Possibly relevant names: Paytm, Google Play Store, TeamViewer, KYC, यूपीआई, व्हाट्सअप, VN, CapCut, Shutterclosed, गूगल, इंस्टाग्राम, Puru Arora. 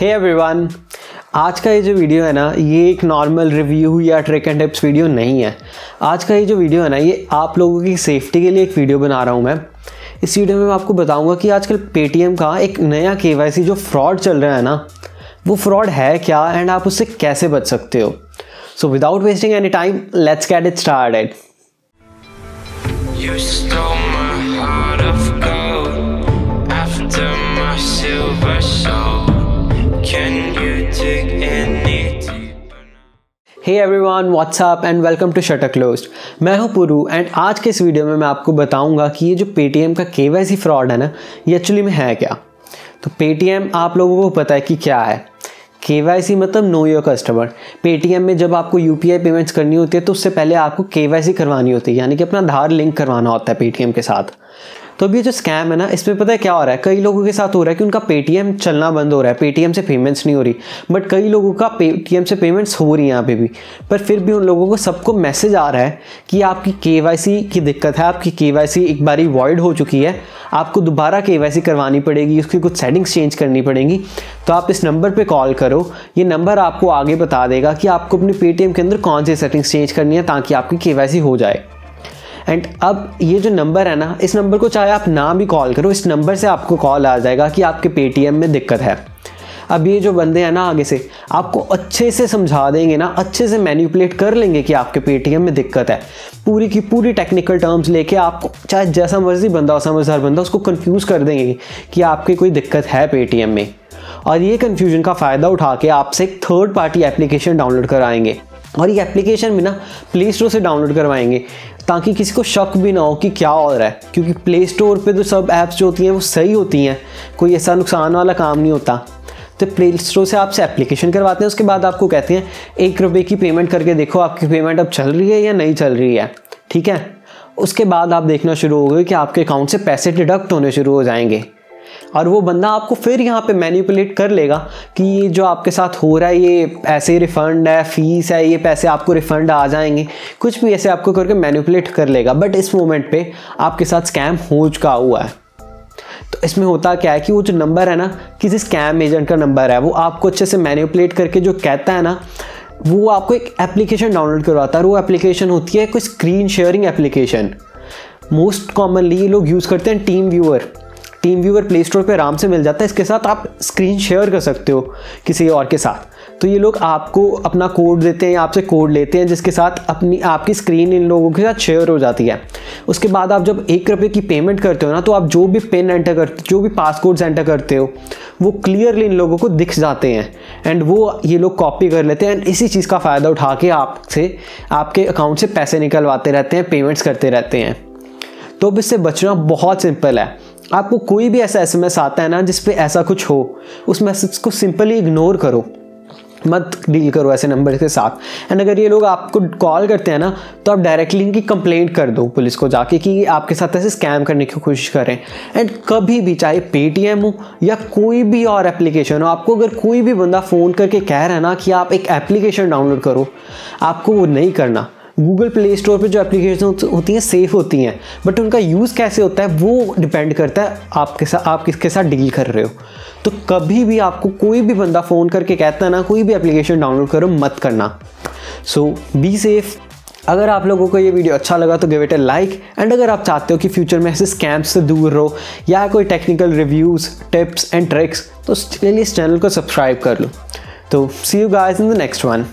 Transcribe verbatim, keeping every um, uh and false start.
Hey everyone, आज का ये जो वीडियो है ना, ये एक नॉर्मल रिव्यू या ट्रिक एंड टिप्स वीडियो नहीं है। आज का ये जो वीडियो है ना, ये आप लोगों की सेफ्टी के लिए एक वीडियो बना रहा हूँ मैं। इस वीडियो में मैं आपको बताऊंगा कि आजकल पेटीएम का एक नया केवाईसी जो फ्रॉड चल रहा है ना, वो फ्रॉड है क्या एंड आप उससे कैसे बच सकते हो। So without wasting any time, let's get it started. Hey everyone, व्हाट्सअप and welcome to shutter closed. मैं हूं पुरू एंड आज के इस वीडियो में मैं आपको बताऊंगा कि ये जो पेटीएम का केवाईसी फ्रॉड है ना, ये एक्चुअली में है क्या। तो पेटीएम आप लोगों को पता है कि क्या है। केवाईसी मतलब नो योर कस्टमर। पेटीएम में जब आपको यूपीआई पेमेंट्स करनी होती है तो उससे पहले आपको केवाईसी करवानी होती है, यानी कि अपना आधार लिंक करवाना होता है पेटीएम के साथ। तो अभी जो स्कैम है ना, इसमें पता है क्या हो रहा है, कई लोगों के साथ हो रहा है कि उनका पेटीएम चलना बंद हो रहा है, पेटीएम से पेमेंट्स नहीं हो रही। बट कई लोगों का पेटीएम से पेमेंट्स हो रही है यहाँ पे भी, पर फिर भी उन लोगों को सबको मैसेज आ रहा है कि आपकी केवाईसी की दिक्कत है, आपकी केवाईसी एक बारी वॉइड हो चुकी है, आपको दोबारा केवाईसी करवानी पड़ेगी, उसकी कुछ सेटिंग्स चेंज करनी पड़ेंगी। तो आप इस नंबर पर कॉल करो, ये नंबर आपको आगे बता देगा कि आपको अपने पेटीएम के अंदर कौन सी सेटिंग्स चेंज करनी है ताकि आपकी केवाईसी हो जाए। एंड अब ये जो नंबर है ना, इस नंबर को चाहे आप ना भी कॉल करो, इस नंबर से आपको कॉल आ जाएगा कि आपके पेटीएम में दिक्कत है। अब ये जो बंदे हैं ना, आगे से आपको अच्छे से समझा देंगे ना, अच्छे से मैनिपुलेट कर लेंगे कि आपके पेटीएम में दिक्कत है। पूरी की पूरी टेक्निकल टर्म्स लेके आपको, चाहे जैसा मर्जी बंदा हो, समझदार बंदा, उसको कन्फ्यूज़ कर देंगे कि आपके कोई दिक्कत है पेटीएम में। और ये कन्फ्यूजन का फ़ायदा उठा के आपसे एक थर्ड पार्टी एप्लीकेशन डाउनलोड कराएंगे, और ये एप्लीकेशन भी ना प्ले स्टोर से डाउनलोड करवाएंगे ताकि किसी को शक भी ना हो कि क्या हो रहा है। क्योंकि प्ले स्टोर पे तो सब ऐप्स जो होती हैं वो सही होती हैं, कोई ऐसा नुकसान वाला काम नहीं होता। तो प्ले स्टोर से आपसे एप्लीकेशन करवाते हैं, उसके बाद आपको कहते हैं एक रुपये की पेमेंट करके देखो आपकी पेमेंट अब चल रही है या नहीं चल रही है, ठीक है। उसके बाद आप देखना शुरू होगा कि आपके अकाउंट से पैसे डिडक्ट होने शुरू हो जाएंगे, और वो बंदा आपको फिर यहाँ पे मैनिपुलेट कर लेगा कि ये जो आपके साथ हो रहा है ये ऐसे रिफ़ंड है, फीस है, ये पैसे आपको रिफ़ंड आ जाएंगे, कुछ भी ऐसे आपको करके मैनिपुलेट कर लेगा। बट इस मोमेंट पे आपके साथ स्कैम हो चुका हुआ है। तो इसमें होता क्या है कि वो जो नंबर है ना, किसी स्कैम एजेंट का नंबर है, वो आपको अच्छे से मैनिपुलेट करके जो कहता है ना, वो आपको एक एप्लीकेशन डाउनलोड करवाता है। वो एप्लीकेशन होती है कोई screen sharing application. Most commonly ये लोग यूज़ करते हैं TeamViewer. TeamViewer play store पर आराम से मिल जाता है, इसके साथ आप स्क्रीन शेयर कर सकते हो किसी और के साथ। तो ये लोग आपको अपना कोड देते हैं, आपसे कोड लेते हैं, जिसके साथ अपनी आपकी स्क्रीन इन लोगों के साथ शेयर हो जाती है। उसके बाद आप जब एक रुपये की पेमेंट करते हो ना, तो आप जो भी पिन एंटर करते, जो भी पासकोड्स एंटर करते हो, वो क्लियरली इन लोगों को दिख जाते हैं, एंड वो ये लोग कॉपी कर लेते हैं। एंड इसी चीज़ का फ़ायदा उठा के आपसे, आपके अकाउंट से पैसे निकलवाते रहते हैं, पेमेंट्स करते रहते हैं। तो अब इससे बचना बहुत सिंपल है। आपको कोई भी ऐसा एसएमएस आता है ना जिस पे ऐसा कुछ हो, उस मैसेज को सिंपली इग्नोर करो, मत डील करो ऐसे नंबर के साथ। एंड अगर ये लोग आपको कॉल करते हैं ना, तो आप डायरेक्टली इनकी कंप्लेंट कर दो पुलिस को जाके कि आपके साथ ऐसे स्कैम करने की कोशिश करें। एंड कभी भी, चाहे पेटीएम हो या कोई भी और एप्लीकेशन हो, आपको अगर कोई भी बंदा फ़ोन करके कह रहा है ना कि आप एक एप्लीकेशन डाउनलोड करो, आपको वो नहीं करना। गूगल प्ले स्टोर पे जो एप्लीकेशन होती हैं सेफ़ होती हैं, बट उनका यूज़ कैसे होता है वो डिपेंड करता है आपके साथ, आप किसके साथ डील कर रहे हो। तो कभी भी आपको कोई भी बंदा फ़ोन करके कहता है ना कोई भी एप्लीकेशन डाउनलोड करो, मत करना। So be safe. अगर आप लोगों को ये वीडियो अच्छा लगा तो give it a like. And अगर आप चाहते हो कि फ्यूचर में ऐसे स्कैम्स से दूर रहो या कोई technical reviews, tips and tricks, तो उसके लिए इस चैनल को सब्सक्राइब कर लो। तो see you guys in the next one.